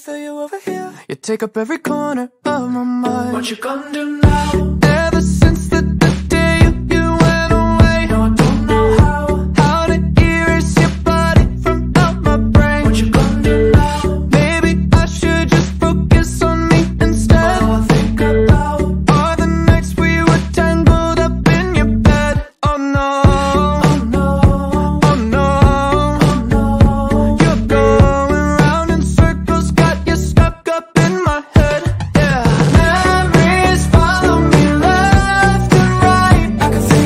feel you over here. You take up every corner of my mind. What you gonna do now? Ever since the day you went away, now I don't know how to erase your body from out my brain. What you gonna do now? Maybe I should just focus on me instead. All I think about are the nights we were tangled up in your bed. Oh no, oh no, oh no, oh no. You're going round in circles, got you stuck up in my head. Yeah, memories follow me left and right. I can see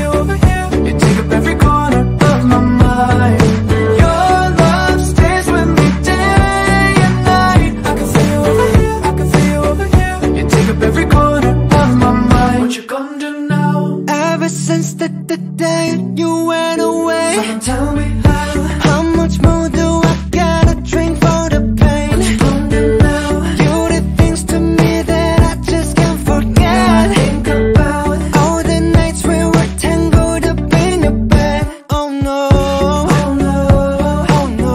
you over here, I can see you over here. You take up every corner of my mind. Your love stays with me day and night. I can see you over here, I can see you over here. You take up every corner of my mind. What you gonna do now? Ever since the day you went away, someone tell me how. How much more do I gotta drink for the pain? What you gonna do now? You did things to me that I just can't forget. Think about all the nights we were tangled up in your bed. Oh no, oh no, oh no, oh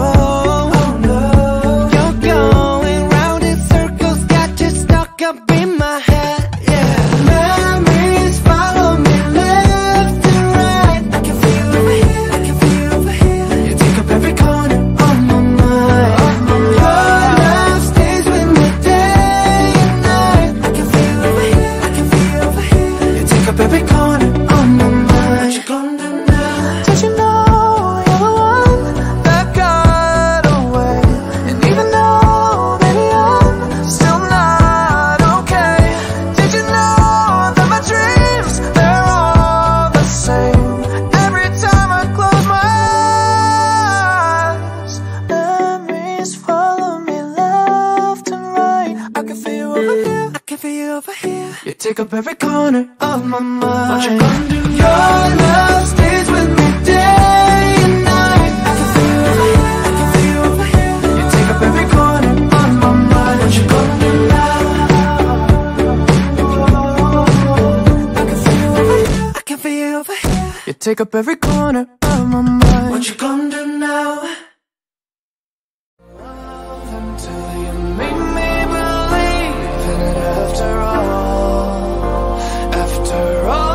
no. You're going round in circles, got you stuck up in my head. Yeah, memories follow me left and right. I can feel you over here, I can feel you over here. You take up every corner of my mind. Your love stays with me day and night. I can feel you over here, I can feel you over here. You take up every corner of my mind. What you gonna do now? Did you know you're the one that got away? And even though maybe I'm still not okay, did you know that my dreams, they're all the same? Every time I close my eyes, memories follow me left and right. I can feel you over here, I can feel you over here. You take up every corner of my mind. What you gonna do? Your love stays with me day and night. I can feel you over here, I can feel you over here. You take up every corner of my mind. What you gonna do now? I can feel you over here, I can feel you over here. You take up every corner of my mind. What you gonna do now? Love until you make me believe in it after all. After all.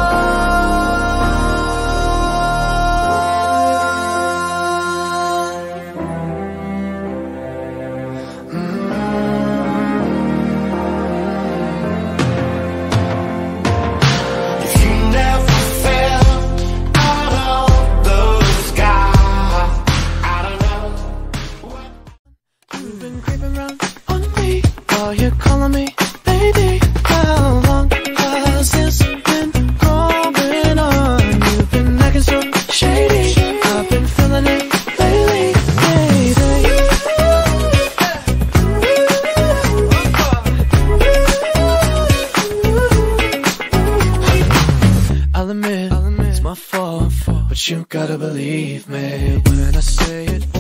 If you never fell out of the sky, I don't know what. You've been creeping around on me while you're calling me baby. How long has this been going on? You've been acting so shady. I've been feeling it lately, baby. I'll admit, it's my fault, but you gotta believe me when I say it.